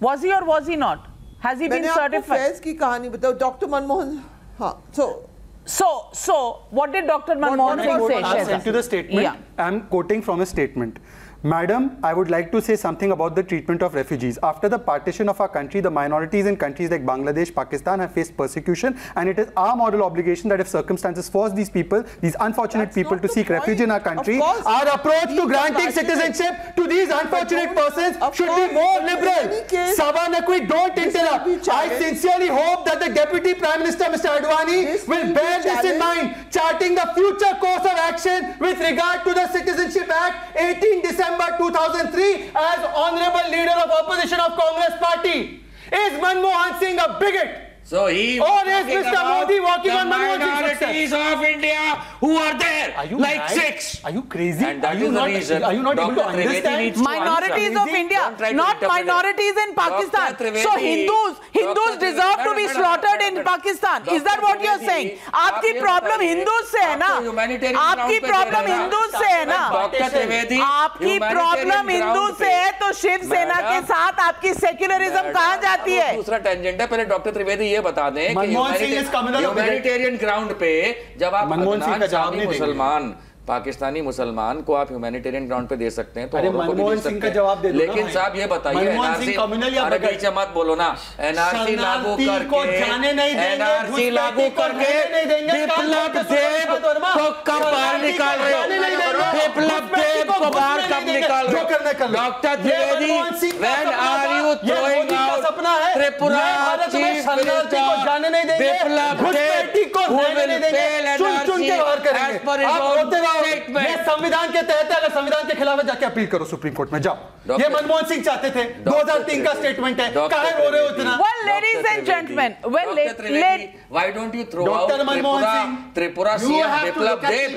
Was he or was he not? Has he been certified? Faiz ki kahani batao, Doctor Manmohan, ha, so... So, so, what did Doctor Manmohan Singh say? I sent you the statement. Yeah. I am quoting from a statement. Madam, I would like to say something about the treatment of refugees. After the partition of our country, the minorities in countries like Bangladesh, Pakistan have faced persecution, and it is our moral obligation that if circumstances force these people, these unfortunate That's people to seek point. refuge in our country, our approach to granting citizenship to these unfortunate persons should be more liberal. Saba Naqvi, don't interrupt. I sincerely hope that the Deputy Prime Minister, Mister Adwani, this will bear this in mind, charting the future course of action with regard to the Citizenship Act, eighteenth December two thousand three, as honorable leader of opposition of Congress party. Is Manmohan Singh a bigot? So he or is Mister Modi walking on Manmohan Singh's success? Of India who are there, are you like right? six. Are you crazy? And that are, you is not, reason, are you not Doctor able to understand? Minorities to of India, not minorities in Pakistan. So Hindus, Hindus Doctor deserve Doctor to be slaughtered Doctor in Pakistan. Doctor Is that what you're saying? Aapki problem Hindus se hai na? Aapki problem Hindus se hai na? Aapki problem Hindus se hai, to Shiv Sena ke saath aapki secularism kahan jati hai? Dusra tangent hai, pehle Doctor Trivedi बता दें कि humanitarian ground पे जब आप मुसलमान पाकिस्तानी मुसलमान को आप ह्यूमैनिटेरियन ग्राउंड पे दे सकते हैं तो मनमोहन सिंह का जवाब दे दो. लेकिन साहब ये बताइए एनआरसी जमात बोलो ना, एनआरसी लागू करके लागू करके बिप्लब देव को कब बाहर निकाल रहे हो? बिप्लब देव को बाहर कब निकाल रहे हो? Doctor Dwivedi, when are you throwing out Tripura chief minister Biplab Deb को संविधान के तहत अगर संविधान के खिलाफ जाके अपील करो सुप्रीम कोर्ट में जाओ। ये मनमोहन सिंह चाहते थे, दो हज़ार तीन का स्टेटमेंट है, काहे रो रहे हो इतना? Well ladies and gentleman, well let why don't you throw out doctor Manmohan Singh, Tripura CM Biplab Deb,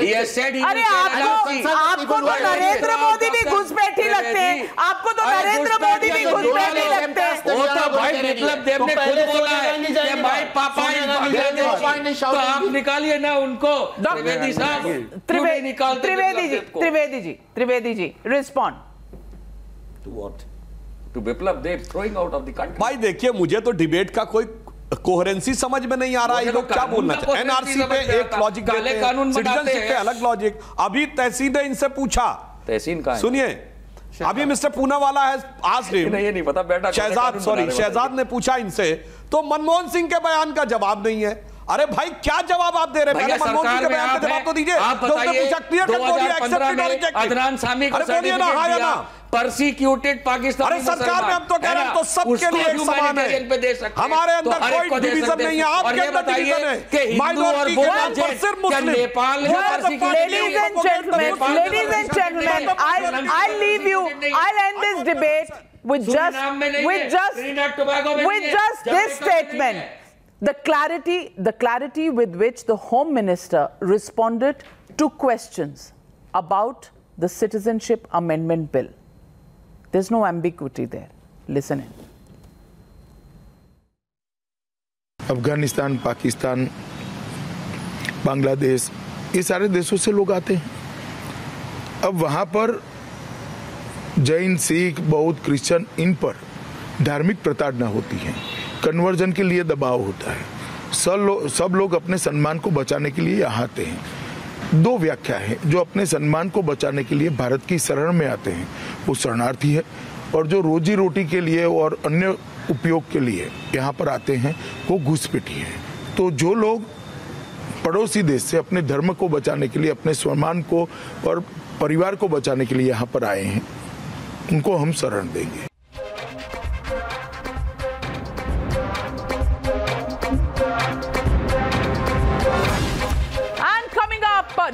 he has said he. अरे आपको आपको तो नरेंद्र मोदी भी घुसपैठी लगते हैं, आपको तो नरेंद्र मोदी भी घुसपैठी लगते हैं। वो तो भाई बिप्लब देब ने खुद बोला है कि भाई पापा बांग्लादेश, तो आप निकालिए ना उनको। Trivedi sahab, Trivedi Trivedi ji Trivedi ji Trivedi ji respond to what? To Biplab Deb throwing out of the country. भाई देखिए, मुझे तो डिबेट का कोई कोहेरेंसी समझ में नहीं आ रहा है। ये लोग क्या बोलना चाहते? एनआरसी पे एक लॉजिक देते हैं, सिटीजनशिप पे अलग लॉजिक। अभी तहसीन ने इनसे पूछा, तहसीन का सुनिए, अभी मिस्टर पूनावाला है आज नहीं नहीं पता बेटा, शहजाद सॉरी शहजाद ने पूछा इनसे, तो मनमोहन सिंह के बयान का जवाब नहीं है। अरे भाई क्या जवाब आप दे रहे हैं? मनमोहन के बयान का जवाब तो दीजिए। आप बताइए अदनान सामी को परसिक्यूटेड पाकिस्तान, अरे सरकार में हम तो कह रहे हैं तो सबके लिए एक समान है, हमारे अंदर कोई डिवीजन नहीं है, आपके अंदर डिवीजन है कि हिंदू और बोरो सिर्फ मुस्लिम नेपाल में persecuted. Ladies and gentleman, ladies and gentleman, I I leave you, I end this debate with just with just with just this statement, the clarity the clarity with which the home minister responded to questions about the Citizenship Amendment Bill. There's no ambiguity there. Listen in. Afghanistan, Pakistan, Bangladesh, ये सारे देशों से लोग आते हैं। अब वहाँ पर जैन, सिख, बौद्ध, क्रिश्चियन, इन पर धार्मिक प्रताड़ना होती है, कन्वर्जन के लिए दबाव होता है। सब लोग सब लोग अपने सम्मान को बचाने के लिए यहाँ आते हैं। दो व्याख्या है, जो अपने सम्मान को बचाने के लिए भारत की शरण में आते हैं वो शरणार्थी है, और जो रोजी रोटी के लिए और अन्य उपयोग के लिए यहाँ पर आते हैं वो घुसपैठी है। तो जो लोग पड़ोसी देश से अपने धर्म को बचाने के लिए, अपने सम्मान को और परिवार को बचाने के लिए यहाँ पर आए हैं, उनको हम शरण देंगे।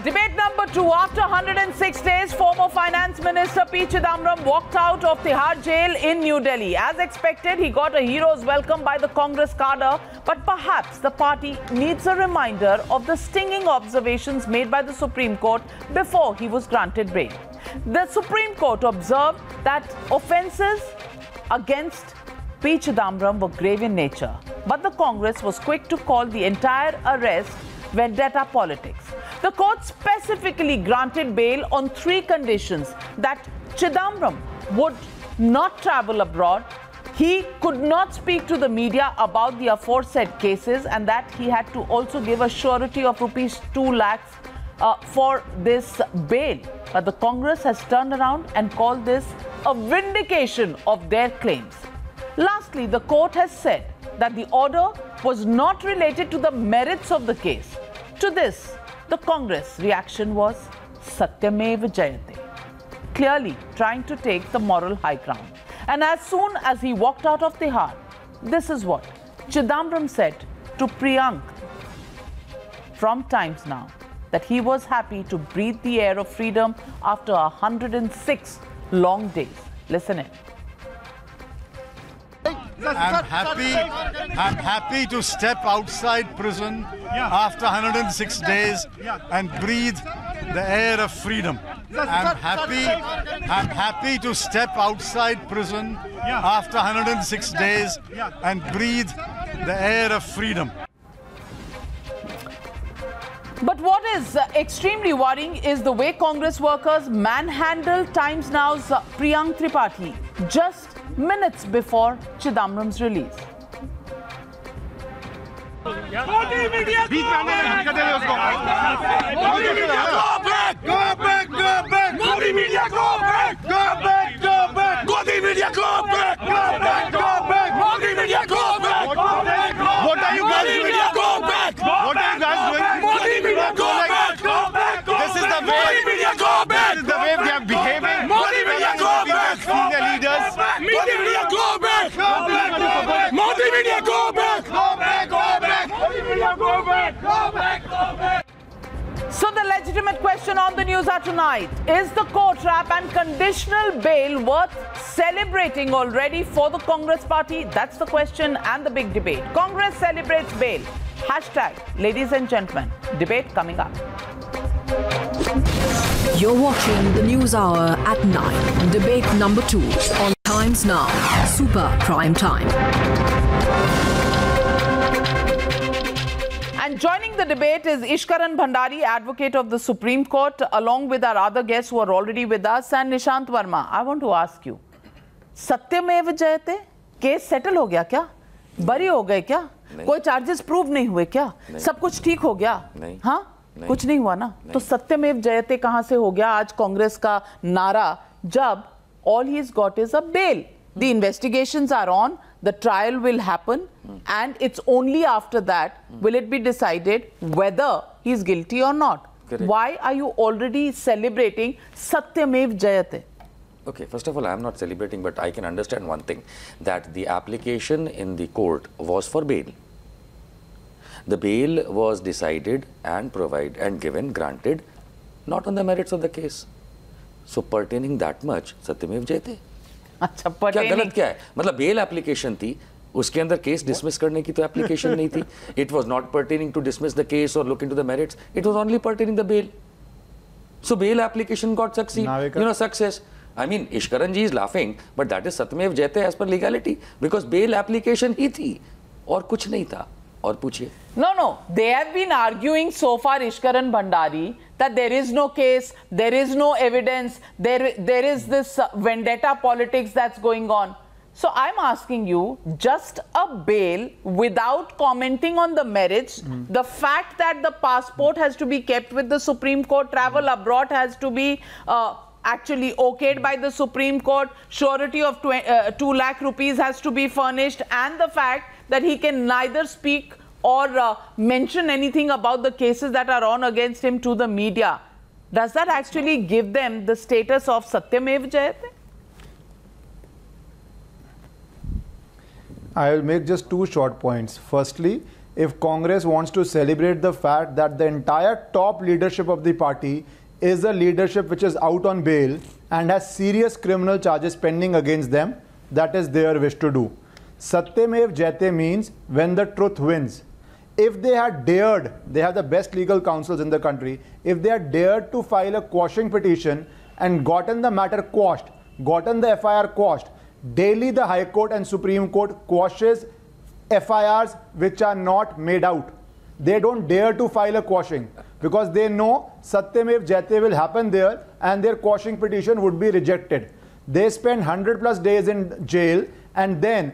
Debate number two. After one hundred six days, former Finance Minister P. Chidambaram walked out of Tihar Jail in New Delhi. As expected, he got a hero's welcome by the Congress cadre, but perhaps the party needs a reminder of the stinging observations made by the Supreme Court before he was granted bail. The Supreme Court observed that offences against P. Chidambaram were grave in nature, but the Congress was quick to call the entire arrest vendetta politics. The court specifically granted bail on three conditions: that Chidambaram would not travel abroad, he could not speak to the media about the aforesaid cases, and that he had to also give a surety of rupees two lakhs uh, for this bail. But the Congress has turned around and called this a vindication of their claims. Lastly, the court has said that the order was not related to the merits of the case. To this, the Congress reaction was Satyameva Jayate, clearly trying to take the moral high ground. And as soon as he walked out of Tihar, this is what Chidambaram said to Priyank from Times Now, that he was happy to breathe the air of freedom after one hundred six long days. Listen in. I'm happy. I'm happy to step outside prison after one hundred six days and breathe the air of freedom. I'm happy. I'm happy to step outside prison after one hundred six days and breathe the air of freedom. But what is extremely worrying is the way Congress workers manhandle Times Now's Priyank Tripathi just minutes before Chidambaram's release. What are you guys doing? Go back! What are you guys doing? Modi media, go back! Go back! This is the way. Modi media, go back! This is the way they are behaving. Modi media, go back! Senior leaders. Modi media, go back! Go back! Modi media, go back! Go back! Go back! Modi media, Go back! Go back! Go back! So the legitimate question on the Newshour tonight is the court trap and conditional bail worth celebrating already for the Congress party? That's the question and the big debate. Congress celebrates bail. Hashtag ladies and gentlemen. Debate coming up. You're watching the Newshour at nine. Debate number two on Times Now. Super prime time. And joining the debate is Ishkaran Bhandari, advocate of the Supreme Court, along with our other guests who are already with us, and Nishant Verma. I want to ask you, Satyameva Jayate, case settle हो गया क्या? बरी हो गए क्या? कोई charges prove नहीं हुए क्या? सब कुछ ठीक हो गया? हाँ, कुछ नहीं हुआ ना? तो सत्यमेव जयते कहाँ से हो गया आज कांग्रेस का नारा, जब all he's got is a bail. The investigations are on. The trial will happen, hmm. and it's only after that hmm. will it be decided whether he's guilty or not. Correct. Why are you already celebrating Satyamev Jayate? Okay, first of all, I am not celebrating, but I can understand one thing, that the application in the court was for bail. The bail was decided and provided and given, granted, not on the merits of the case. So pertaining that much, Satyamev Jayate. अच्छा, क्या गलत क्या है? मतलब bail application थी, उसके अंदर case dismiss करने की तो एप्लीकेशन नहीं थी. It was not pertaining to dismiss the case और look into the merits. It was only pertaining the bail. So bail application got succeed, you know, success. I mean, Ishkaran ji is laughing, but that is Satyamev Jayate as per legality, because bail application ही थी और कुछ नहीं था. और पूछिए. No no, they have been arguing so far, Ishkaran Bhandari, that there is no case, there is no evidence, there there is this vendetta politics that's going on. So I'm asking you, just a bail without commenting on the merits, mm. the fact that the passport has to be kept with the Supreme Court, travel mm. abroad has to be uh, actually okayed by the Supreme Court, surety of two lakh rupees has to be furnished, and the fact that he can neither speak or uh, mention anything about the cases that are on against him to the media. Does that actually give them the status of Satyamev Jayate? I will make just two short points. Firstly, if Congress wants to celebrate the fact that the entire top leadership of the party is a leadership which is out on bail and has serious criminal charges pending against them, that is their wish to do. Satyamev Jayate means when the truth wins. If they had dared, they have the best legal counsels in the country, if they had dared to file a quashing petition and gotten the matter quashed, gotten the F I R quashed, daily the High Court and Supreme Court quashes F I Rs which are not made out. They don't dare to file a quashing because they know Satyamev Jayate will happen there and their quashing petition would be rejected. They spend one hundred plus days in jail, and then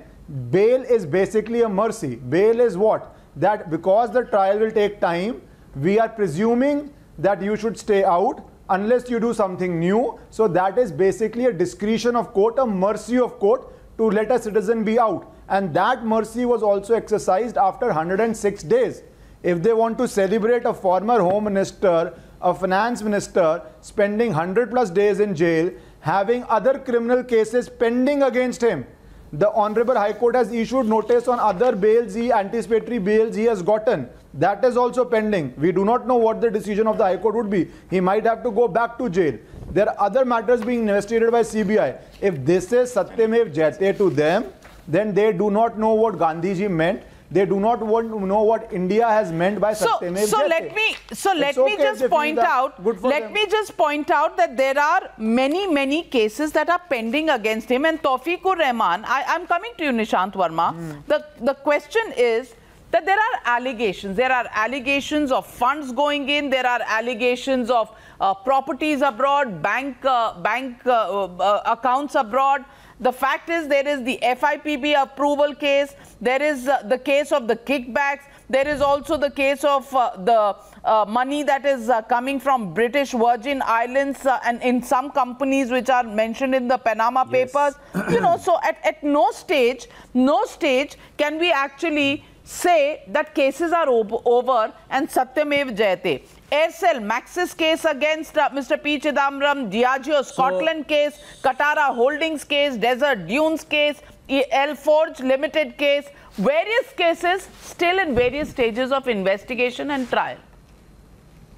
bail is basically a mercy. Bail is what? That because the trial will take time, we are presuming that you should stay out unless you do something new. So that is basically a discretion of court, a mercy of court to let a citizen be out. And that mercy was also exercised after one hundred six days. If they want to celebrate a former home minister, a finance minister spending one hundred plus days in jail, having other criminal cases pending against him, the Honorable High Court has issued notice on other bails, he, anticipatory bails he has gotten. That is also pending. We do not know what the decision of the High Court would be. He might have to go back to jail. There are other matters being investigated by C B I. If this is Satyamev Jayate to them, then they do not know what Gandhiji meant. They do not want to know what India has meant by so, Satyamev Jayate. So let me, so let okay me just point out, let them. me just point out that there are many, many cases that are pending against him. And Tauseef ur Rehman, I am coming to you, Nishant Verma. Mm. The, the question is that there are allegations. There are allegations of funds going in. There are allegations of uh, properties abroad, bank, uh, bank uh, uh, accounts abroad. The fact is, there is the F I P B approval case, there is uh, the case of the kickbacks, there is also the case of uh, the uh, money that is uh, coming from British Virgin Islands uh, and in some companies which are mentioned in the Panama yes. Papers. You know, so at, at no stage, no stage can we actually say that cases are over and Satyamev Jayate. Aircel, Maxis case against uh, Mister P. Chidambaram, Diageo, Scotland so, case, Katara Holdings case, Desert Dunes case, E L Forge Limited case, Various cases still in various stages of investigation and trial.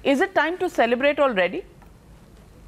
Is it time to celebrate already?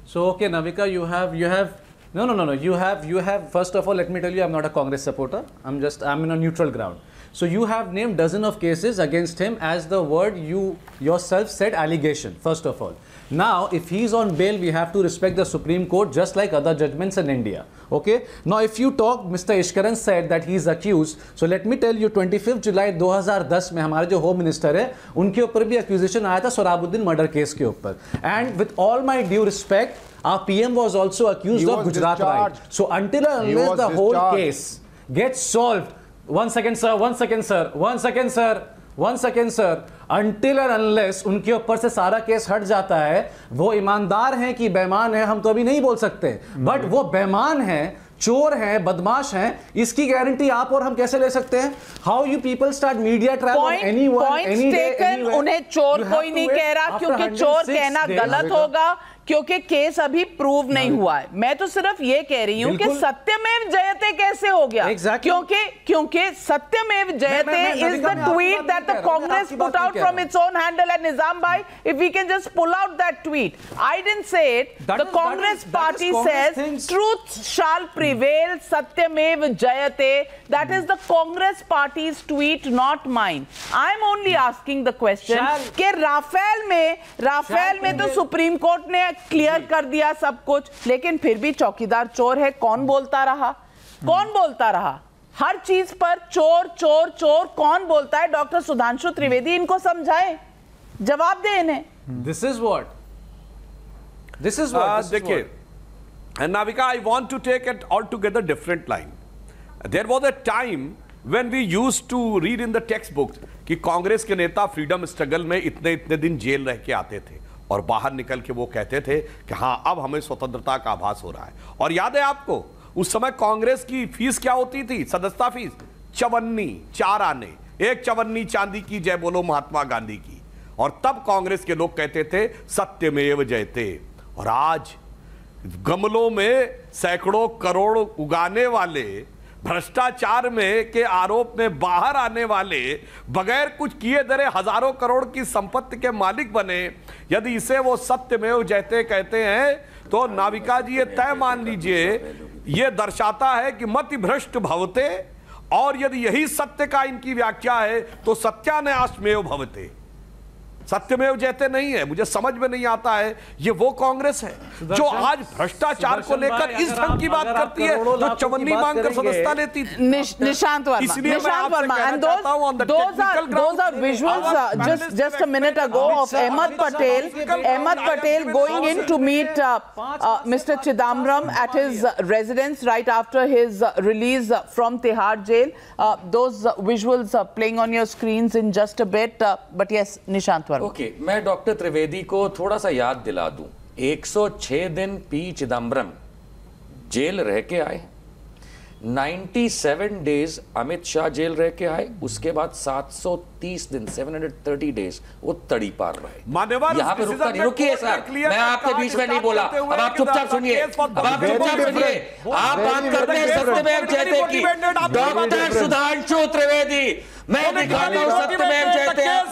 So okay, Navika, you have you have no no no no you have you have first of all, let me tell you, I'm not a Congress supporter. I'm just I'm in a neutral ground. So you have named dozen of cases against him as the word you yourself said, allegation. First of all, now if he's on bail, we have to respect the Supreme Court just like other judgments in India. Okay. Now if you talk, Mister Ishkaran said that he is accused. So let me tell you, twenty-fifth July two thousand ten में हमारे जो Home Minister है उनके ऊपर भी accusation आया था Sohrabuddin murder case के ऊपर. And with all my due respect, our P M was also accused he of Gujarat riot. So until and unless the whole discharged. case gets solved, one second sir, one second sir, one second sir, one second sir, until and unless उनके ऊपर से सारा case हट जाता है, वो ईमानदार हैं कि बेईमान हैं हम तो अभी नहीं बोल सकते, बट वो बेईमान हैं, चोर हैं, बदमाश हैं, इसकी गारंटी आप और हम कैसे ले सकते हैं? How you people start media travel on anyone, any day, anywhere. उन्हें चोर कोई नहीं कह रहा क्योंकि चोर कहना गलत होगा क्योंकि केस अभी प्रूव नहीं हुआ है. मैं तो सिर्फ ये कह रही हूँ कि सत्यमेव जयते कैसे हो गया, क्योंकि क्योंकि सत्यमेव जयते is the tweet that the Congress put out from its own handle. And Nizam भाई, if we can just pull out that tweet, I didn't say it, the Congress party says truth shall prevail, सत्यमेव जयते. That is the Congress party's tweet, not mine. I am only asking the question कि Rafale में Rafale में तो supreme court ने clear कर दिया सब कुछ, लेकिन फिर भी चौकीदार चोर है कौन बोलता रहा, कौन बोलता रहा हर चीज पर चोर चोर चोर कौन बोलता है? डॉक्टर सुधांशु त्रिवेदी इनको समझाए, जवाब दे इन्हें. This is what this is what देखिए Navika, I want to take it all together different line. There was a time when we used to read in the text book कि कांग्रेस के नेता फ्रीडम स्ट्रगल में इतने इतने दिन जेल रह के आते थे और बाहर निकल के वो कहते थे कि हाँ अब हमें स्वतंत्रता का आभास हो रहा है. और याद है आपको उस समय कांग्रेस की फीस क्या होती थी, सदस्यता फीस चवन्नी, चार आने, एक चवन्नी चांदी की जय बोलो महात्मा गांधी की. और तब कांग्रेस के लोग कहते थे सत्यमेव जयते. और आज गमलों में सैकड़ों करोड़ उगाने वाले, भ्रष्टाचार में के आरोप में बाहर आने वाले, बगैर कुछ किए धरे हजारों करोड़ की संपत्ति के मालिक बने, यदि इसे वो सत्यमेव जयते कहते हैं तो नाविका जी ये तय मान लीजिए, ये दर्शाता है कि मति भ्रष्ट भवते. और यदि यही सत्य का इनकी व्याख्या है तो सत्यानाशमेव भवते, सत्यमेव जयते नहीं है. मुझे समझ में नहीं आता है ये वो कांग्रेस है जो आज भ्रष्टाचार को लेकर इस ढंग की बात करती है जो चवन्नी मांग कर सदस्यता लेती थी. Nishant Verma, Nishant Verma, and those are those are visuals just just a minute ago of Ahmed Patel, Ahmed Patel going in to meet mister Chidambaram at his residence right after his release from Tihar jail. Those visuals playing on your screens in just a bit, but yes Nishant. Okay okay, मैं doctor Trivedi को थोड़ा सा याद दिला दूं, एक सौ छह दिन पी चिदम्बरम जेल रह के आए, सत्तानवे डेज अमित शाह जेल रह के आए, उसके बाद सात सौ तीस दिन सात सौ तीस डेज वो तड़ी पार रहे. यहाँ पे रुकता नहीं, रुकिए सर, मैं आपके बीच में नहीं बोला, अब आप चुपचाप सुनिए, अब आप चुपचाप सुनिए. आप बात करते हैं सत्यमेव जयते की, डॉक्टर सुधांशु त्रिवेदी, मैं दिखाता हूँ सत्यमेव जयते आपको.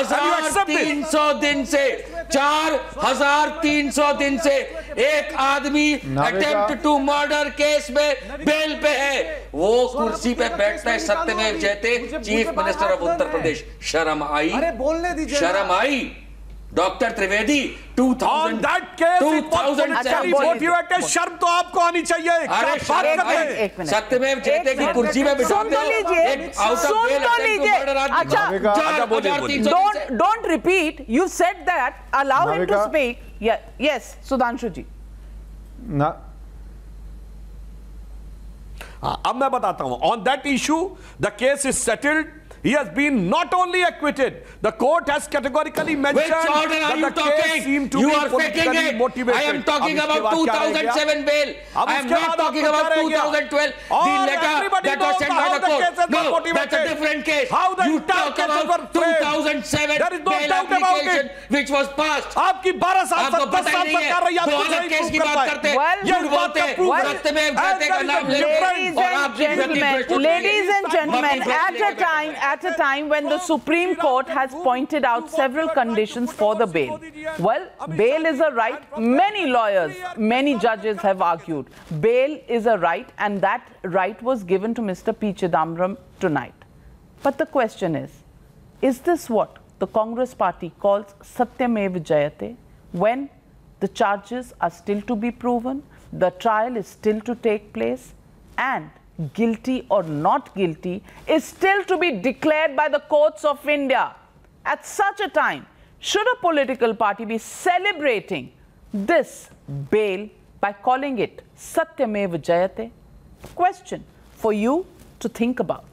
चार हजार तीन सौ दिन से चार हजार तीन सौ दिन से एक आदमी अटेम्प्ट टू मर्डर केस में बेल पे है, वो कुर्सी पे बैठता है सत्यमेव जयते. Chief minister of Uttar Pradesh, शर्म आई, बोलने दीजिए, शर्म आई डॉक्टर त्रिवेदी. टू थाउजेंड शर्म तो आपको आनी चाहिए. सत्यमेव जयते की कुर्सी में बिठाते हो. Don't repeat, you said that, allow him to speak. Yes Sudhanshu ji, ना अब मैं बताता हूं. On that issue the case is settled. He has been not only acquitted, the court has categorically mentioned that the case seemed to be politically motivated. I am talking about two thousand seven bail. I am not talking about two thousand twelve. The letter that was sent by the court. No, that's a different case. You talk about two thousand seven there is no doubt about it, which was passed. आपकी बारह साल दस साल सरकार रही, आप तो case की बात करते हैं, ये बात का प्रूफ रखते हैं, कहते हैं नाम ले और आप gentlemen, ladies and gentlemen, at a time at a time when the Supreme Court has pointed out several conditions for the bail, well, bail is a right. Many lawyers, many judges have argued bail is a right, and that right was given to Mister P. Chidambaram tonight. But the question is, is this what the Congress party calls Satyamev Jayate, when the charges are still to be proven, the trial is still to take place, and guilty or not guilty is still to be declared by the courts of India? At such a time, should a political party be celebrating this bail by calling it Satyamev Jayate? Question for you to think about.